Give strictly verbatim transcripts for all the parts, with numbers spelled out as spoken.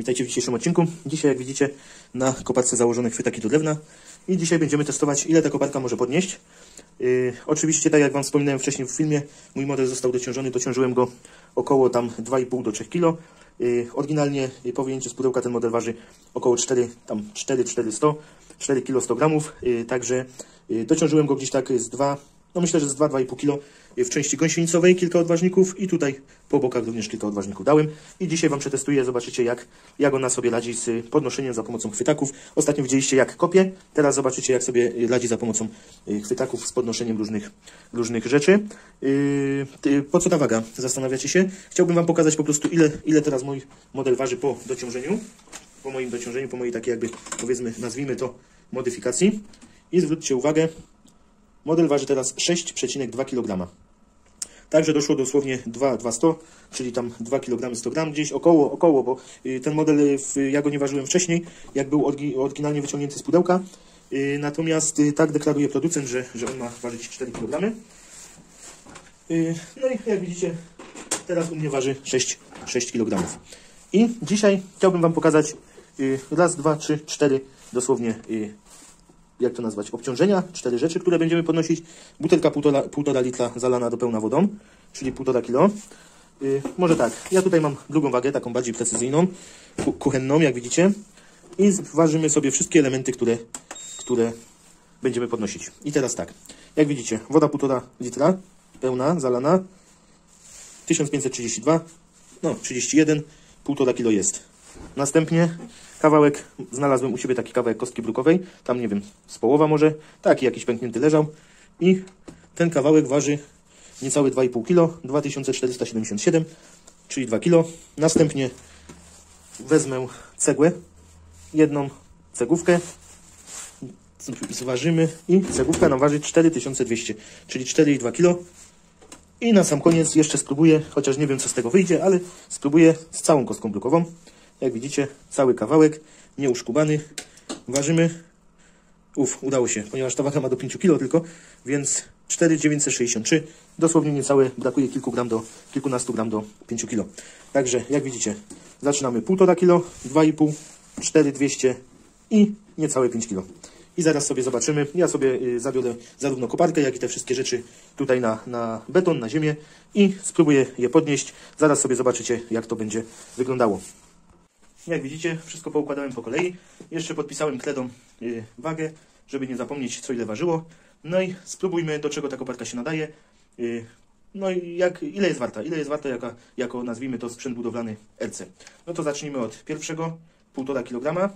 Witajcie w dzisiejszym odcinku. Dzisiaj, jak widzicie, na koparce założony chwytak do drewna i dzisiaj będziemy testować, ile ta koparka może podnieść. Yy, oczywiście, tak jak Wam wspominałem wcześniej w filmie, mój model został dociążony, dociążyłem go około tam dwa i pół do trzech kilo. Yy, oryginalnie po wyjęciu z pudełka ten model waży około cztery, tam cztery, czterysta, cztery kilo sto gramów, yy, także yy, dociążyłem go gdzieś tak z dwa, no myślę, że z dwa, dwa i pół kilo w części gąsienicowej, kilka odważników i tutaj po bokach również kilka odważników dałem. I dzisiaj Wam przetestuję, zobaczycie jak, jak ona sobie radzi z podnoszeniem za pomocą chwytaków. Ostatnio widzieliście jak kopie, teraz zobaczycie jak sobie radzi za pomocą chwytaków z podnoszeniem różnych, różnych rzeczy. Yy, po co ta waga? Zastanawiacie się? Chciałbym Wam pokazać po prostu ile, ile teraz mój model waży po dociążeniu, po moim dociążeniu, po mojej takiej jakby powiedzmy, nazwijmy to modyfikacji. I zwróćcie uwagę, model waży teraz sześć przecinek dwa kilograma. Także doszło dosłownie dwa tysiące dwieście, czyli tam dwa kilogramy sto gramów, gdzieś około, około, bo ten model, ja go nie ważyłem wcześniej, jak był oryginalnie wyciągnięty z pudełka. Natomiast tak deklaruje producent, że, że on ma ważyć cztery kilogramy. No i jak widzicie, teraz u mnie waży sześć, sześć kilogramów. I dzisiaj chciałbym Wam pokazać raz, dwa, trzy, cztery, dosłownie jak to nazwać, obciążenia, cztery rzeczy, które będziemy podnosić. Butelka półtora litra zalana do pełna wodą, czyli półtora kilo. Yy, może tak, ja tutaj mam drugą wagę, taką bardziej precyzyjną, kuchenną, jak widzicie. I ważymy sobie wszystkie elementy, które, które będziemy podnosić. I teraz tak, jak widzicie, woda półtora litra, pełna, zalana, tysiąc pięćset trzydzieści dwa, no trzydzieści jeden, półtora kilo jest. Następnie kawałek, znalazłem u siebie taki kawałek kostki brukowej, tam nie wiem, z połowa może, taki jakiś pęknięty leżał i ten kawałek waży niecałe dwa i pół kilo, dwa tysiące czterysta siedemdziesiąt siedem, czyli dwa kilo. Następnie wezmę cegłę, jedną cegówkę, zważymy i cegówka nam waży cztery tysiące dwieście, czyli cztery i dwa kilo. I na sam koniec jeszcze spróbuję, chociaż nie wiem co z tego wyjdzie, ale spróbuję z całą kostką brukową. Jak widzicie, cały kawałek, nieuszkubany, ważymy. Uf, udało się, ponieważ ta waga ma do pięciu kilo tylko, więc cztery tysiące dziewięćset sześćdziesiąt trzy, dosłownie niecałe, brakuje kilku gram do, kilkunastu gram do pięciu kilo. Także, jak widzicie, zaczynamy półtora kilo, dwa i pół, cztery tysiące dwieście i niecałe pięć kilo. I zaraz sobie zobaczymy, ja sobie zabiorę zarówno koparkę, jak i te wszystkie rzeczy tutaj na, na beton, na ziemię i spróbuję je podnieść. Zaraz sobie zobaczycie, jak to będzie wyglądało. Jak widzicie, wszystko poukładałem po kolei. Jeszcze podpisałem kredą yy, wagę, żeby nie zapomnieć, co ile ważyło. No i spróbujmy, do czego ta koparka się nadaje. Yy, no i jak, ile jest warta, ile jest warta jaka, jako, nazwijmy to, sprzęt budowlany R C. No to zacznijmy od pierwszego, półtora kilograma.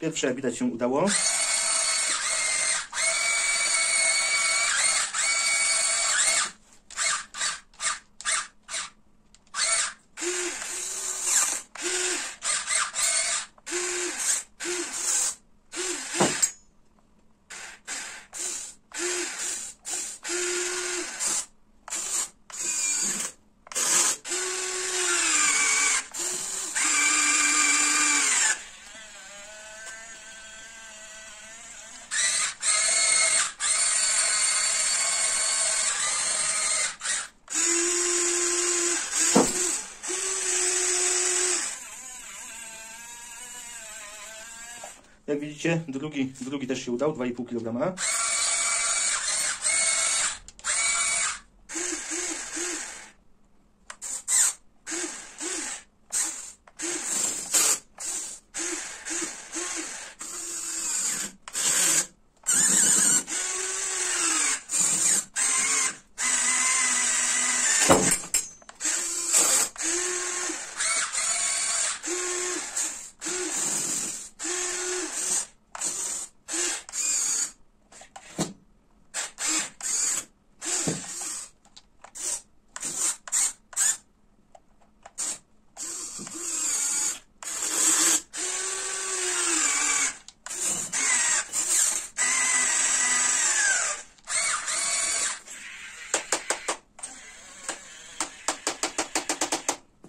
Pierwsze, jak widać, się udało. Jak widzicie, drugi, drugi też się udał, dwa i pół kilograma.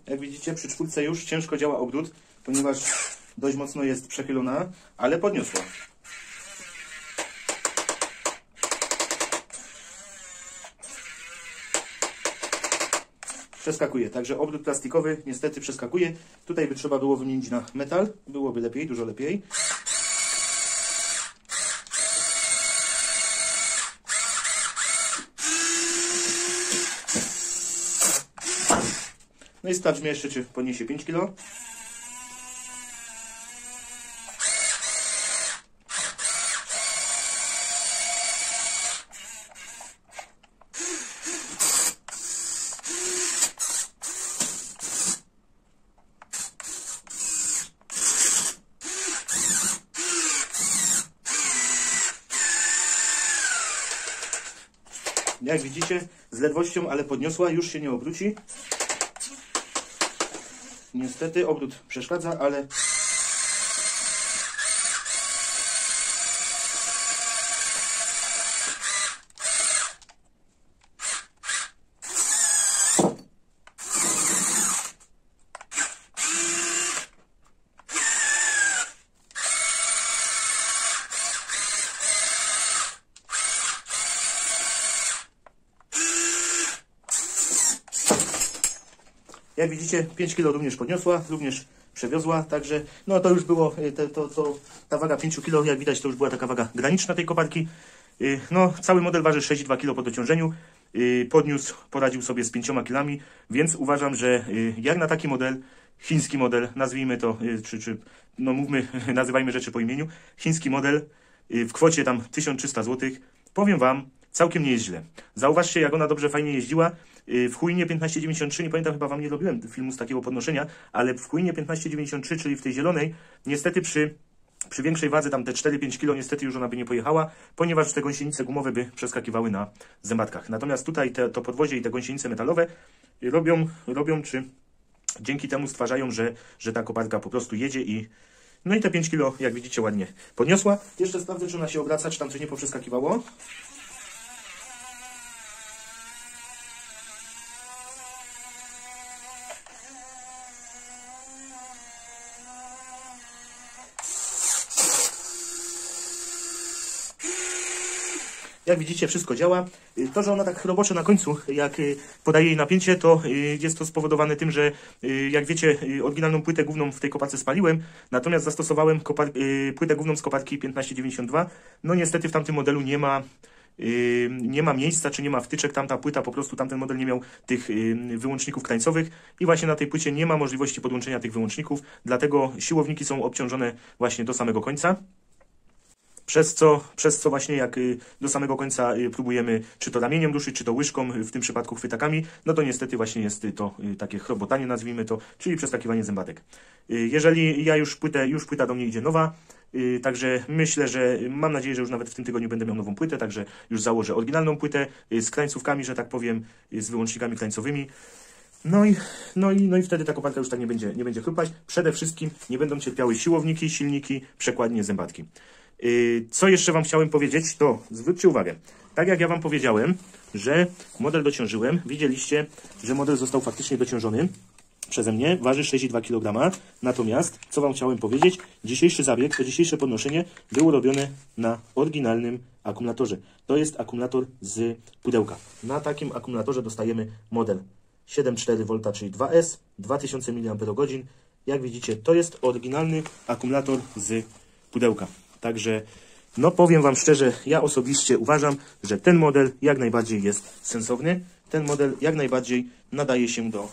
Jak widzicie, przy czwórce już ciężko działa obrót, ponieważ dość mocno jest przechylona, ale podniosła. Przeskakuje, także obrót plastikowy niestety przeskakuje. Tutaj by trzeba było wymienić na metal, byłoby lepiej, dużo lepiej. No i sprawdźmy jeszcze, czy podniesie pięć kilo. Jak widzicie, z ledwością, ale podniosła, już się nie obróci. Niestety obrót przeszkadza, ale jak widzicie, pięć kilo również podniosła, również przewiozła, także no to już było, to, to, to, ta waga pięć kilo, jak widać, to już była taka waga graniczna tej koparki. No, cały model waży sześć przecinek dwa kilo po dociążeniu, podniósł, poradził sobie z pięcioma kilami, więc uważam, że jak na taki model, chiński model, nazwijmy to, czy, czy no mówmy, nazywajmy rzeczy po imieniu, chiński model w kwocie tam tysiąc trzysta złotych, powiem Wam, całkiem nie jest źle. Zauważcie, jak ona dobrze, fajnie jeździła. W Huinie tysiąc pięćset dziewięćdziesiąt trzy, nie pamiętam, chyba Wam nie robiłem filmu z takiego podnoszenia, ale w Huinie tysiąc pięćset dziewięćdziesiąt trzy, czyli w tej zielonej, niestety przy, przy większej wadze, tam te cztery do pięciu kilo, niestety już ona by nie pojechała, ponieważ te gąsienice gumowe by przeskakiwały na zębatkach. Natomiast tutaj te, to podwozie i te gąsienice metalowe robią, robią czy dzięki temu stwarzają, że, że ta koparka po prostu jedzie i no i te pięć kilo, jak widzicie, ładnie podniosła. Jeszcze sprawdzę, czy ona się obraca, czy tam coś nie poprzeskakiwało. Jak widzicie, wszystko działa. To, że ona tak roboczo na końcu, jak podaje jej napięcie, to jest to spowodowane tym, że jak wiecie, oryginalną płytę główną w tej koparce spaliłem, natomiast zastosowałem płytę główną z koparki tysiąc pięćset dziewięćdziesiąt dwa. No niestety w tamtym modelu nie ma, nie ma miejsca, czy nie ma wtyczek, tamta płyta, po prostu tamten model nie miał tych wyłączników krańcowych i właśnie na tej płycie nie ma możliwości podłączenia tych wyłączników, dlatego siłowniki są obciążone właśnie do samego końca. Przez co, przez co właśnie jak do samego końca próbujemy czy to ramieniem ruszyć, czy to łyżką, w tym przypadku chwytakami, no to niestety właśnie jest to takie chrobotanie, nazwijmy to, czyli przeskakiwanie zębatek. Jeżeli ja już płytę, już płyta do mnie idzie nowa, także myślę, że mam nadzieję, że już nawet w tym tygodniu będę miał nową płytę, także już założę oryginalną płytę z krańcówkami, że tak powiem, z wyłącznikami krańcowymi. No i, no, i, no i wtedy ta koparka już tak nie będzie, nie będzie chrupać. Przede wszystkim nie będą cierpiały siłowniki, silniki, przekładnie, zębatki. Co jeszcze Wam chciałem powiedzieć, to zwróćcie uwagę, tak jak ja Wam powiedziałem, że model dociążyłem, widzieliście, że model został faktycznie dociążony przeze mnie, waży sześć przecinek dwa kilograma, natomiast, co Wam chciałem powiedzieć, dzisiejszy zabieg, to dzisiejsze podnoszenie było robione na oryginalnym akumulatorze. To jest akumulator z pudełka. Na takim akumulatorze dostajemy model siedem przecinek cztery wolta, czyli dwa S, dwa tysiące miliamperogodzin. Jak widzicie, to jest oryginalny akumulator z pudełka. Także, no powiem Wam szczerze, ja osobiście uważam, że ten model jak najbardziej jest sensowny. Ten model jak najbardziej nadaje się do,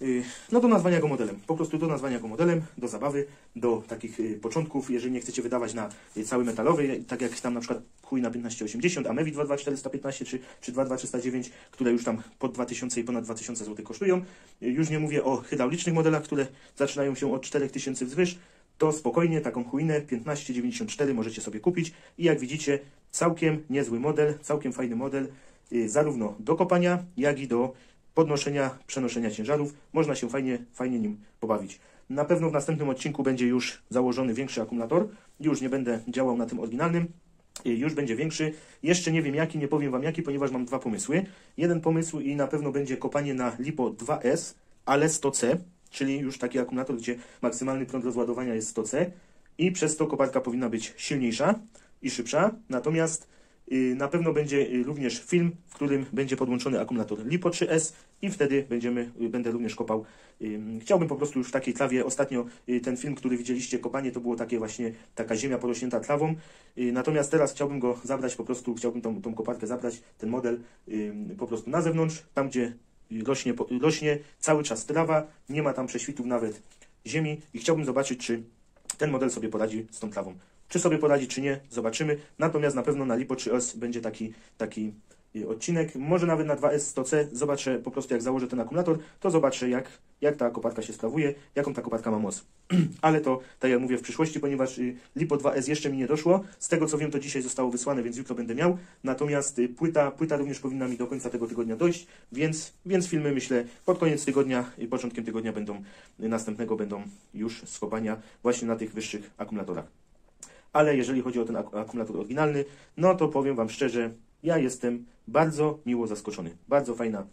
yy, no do nazwania go modelem. Po prostu do nazwania go modelem, do zabawy, do takich yy, początków, jeżeli nie chcecie wydawać na yy, cały metalowy, tak jak tam na przykład Huina piętnaście osiemdziesiąt, Amewi dwa dwa cztery jeden pięć czy, czy dwa dwa trzy dziewięć, które już tam po dwa tysiące i ponad dwa tysiące złotych kosztują. Yy, już nie mówię o hydraulicznych modelach, które zaczynają się od czterech tysięcy wzwyż. To spokojnie taką Huinę tysiąc pięćset dziewięćdziesiąt cztery możecie sobie kupić i jak widzicie, całkiem niezły model, całkiem fajny model, yy, zarówno do kopania, jak i do podnoszenia, przenoszenia ciężarów. Można się fajnie, fajnie nim pobawić. Na pewno w następnym odcinku będzie już założony większy akumulator. Już nie będę działał na tym oryginalnym. Już będzie większy, jeszcze nie wiem jaki, nie powiem Wam jaki, ponieważ mam dwa pomysły. Jeden pomysł i na pewno będzie kopanie na LiPo dwa S, ale sto C, czyli już taki akumulator, gdzie maksymalny prąd rozładowania jest sto C i przez to koparka powinna być silniejsza i szybsza. Natomiast na pewno będzie również film, w którym będzie podłączony akumulator LiPo trzy S i wtedy będziemy, będę również kopał. Chciałbym po prostu już w takiej trawie, ostatnio ten film, który widzieliście, kopanie, to było takie właśnie, taka ziemia porośnięta trawą. Natomiast teraz chciałbym go zabrać, po prostu chciałbym tą, tą koparkę zabrać, ten model po prostu na zewnątrz, tam gdzie rośnie, rośnie cały czas trawa, nie ma tam prześwitów nawet ziemi i chciałbym zobaczyć, czy ten model sobie poradzi z tą trawą. Czy sobie poradzi, czy nie, zobaczymy. Natomiast na pewno na LiPo trzy S będzie taki, taki odcinek. Może nawet na dwa S sto C. Zobaczę po prostu, jak założę ten akumulator, to zobaczę, jak, jak ta koparka się sprawuje, jaką ta koparka ma moc. Ale to, tak jak mówię, w przyszłości, ponieważ LiPo dwa S jeszcze mi nie doszło. Z tego, co wiem, to dzisiaj zostało wysłane, więc jutro będę miał. Natomiast płyta, płyta również powinna mi do końca tego tygodnia dojść, więc, więc filmy, myślę, pod koniec tygodnia i początkiem tygodnia będą, następnego będą już z kopania właśnie na tych wyższych akumulatorach. Ale jeżeli chodzi o ten akumulator oryginalny, no to powiem Wam szczerze, ja jestem bardzo miło zaskoczony. Bardzo fajna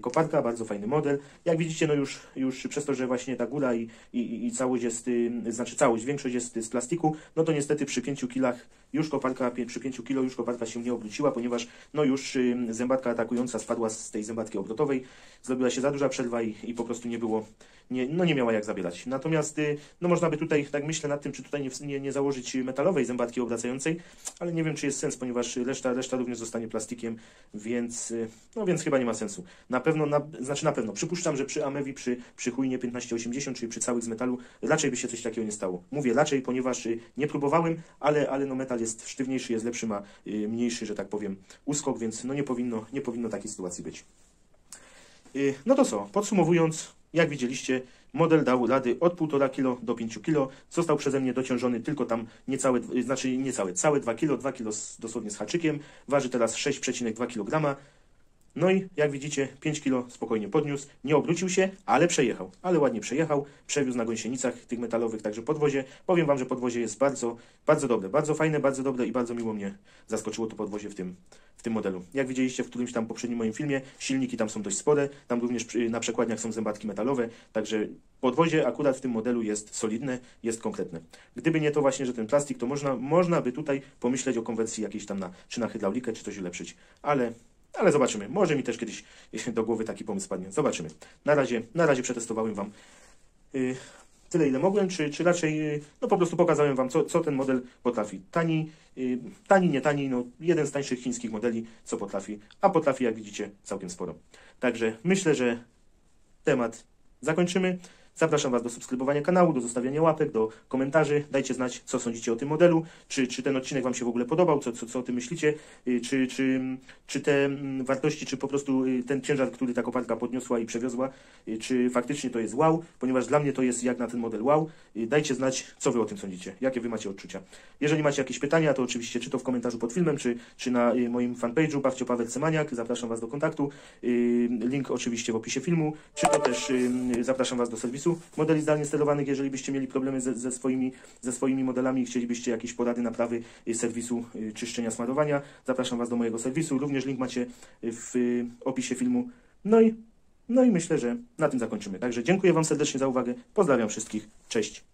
koparka, bardzo fajny model. Jak widzicie, no już, już przez to, że właśnie ta góra i, i, i całość jest, znaczy całość, większość jest z plastiku, no to niestety przy pięciu kilach już koparka, przy pięciu kilo już koparka się nie obróciła, ponieważ no już zębatka atakująca spadła z tej zębatki obrotowej, zrobiła się za duża przerwa i, i po prostu nie było, nie, no nie miała jak zabierać. Natomiast no można by tutaj, tak myślę nad tym, czy tutaj nie, nie, nie założyć metalowej zębatki obracającej, ale nie wiem, czy jest sens, ponieważ reszta, reszta również zostanie plastikiem, więc, no więc chyba nie ma sensu. Na pewno, na, znaczy na pewno, przypuszczam, że przy Amewi, przy, przy Huinie tysiąc pięćset osiemdziesiąt, czyli przy całych z metalu, raczej by się coś takiego nie stało. Mówię raczej, ponieważ nie próbowałem, ale, ale no metal jest sztywniejszy, jest lepszy, ma mniejszy, że tak powiem, uskok, więc no nie powinno, nie powinno takiej sytuacji być. No to co, podsumowując, jak widzieliście, model dał rady od półtora kilo do pięciu kilo. Został przeze mnie dociążony tylko tam niecałe, znaczy niecałe, całe dwa kilo, dwa kilo dosłownie z haczykiem. Waży teraz sześć przecinek dwa kilograma. No i jak widzicie, pięć kilo spokojnie podniósł, nie obrócił się, ale przejechał, ale ładnie przejechał, przewiózł na gąsienicach tych metalowych, także podwozie, powiem Wam, że podwozie jest bardzo, bardzo dobre, bardzo fajne, bardzo dobre i bardzo miło mnie zaskoczyło to podwozie w tym, w tym modelu. Jak widzieliście w którymś tam poprzednim moim filmie, silniki tam są dość spore, tam również na przekładniach są zębatki metalowe, także podwozie akurat w tym modelu jest solidne, jest konkretne. Gdyby nie to właśnie, że ten plastik, to można, można by tutaj pomyśleć o konwersji jakiejś tam na, czy na hydraulikę, czy coś ulepszyć, ale... Ale zobaczymy. Może mi też kiedyś do głowy taki pomysł padnie. Zobaczymy. Na razie, na razie przetestowałem Wam yy, tyle, ile mogłem, czy, czy raczej yy, no po prostu pokazałem Wam, co, co ten model potrafi. Tani, yy, tani, nie tani, no jeden z tańszych chińskich modeli, co potrafi, a potrafi, jak widzicie, całkiem sporo. Także myślę, że temat zakończymy. Zapraszam Was do subskrybowania kanału, do zostawiania łapek, do komentarzy. Dajcie znać, co sądzicie o tym modelu, czy, czy ten odcinek Wam się w ogóle podobał, co, co, co o tym myślicie, czy, czy, czy te wartości, czy po prostu ten ciężar, który ta koparka podniosła i przewiozła, czy faktycznie to jest wow, ponieważ dla mnie to jest jak na ten model wow. Dajcie znać, co Wy o tym sądzicie, jakie Wy macie odczucia. Jeżeli macie jakieś pytania, to oczywiście czy to w komentarzu pod filmem, czy, czy na moim fanpage'u Pawcio Paw Cymaniak. Zapraszam Was do kontaktu, link oczywiście w opisie filmu, czy to też zapraszam Was do serwisu modeli zdalnie sterowanych, jeżeli byście mieli problemy ze, ze, swoimi, ze swoimi modelami i chcielibyście jakieś porady, naprawy serwisu czyszczenia, smarowania, zapraszam Was do mojego serwisu, również link macie w opisie filmu. No i, no i myślę, że na tym zakończymy. Także dziękuję Wam serdecznie za uwagę, pozdrawiam wszystkich, cześć!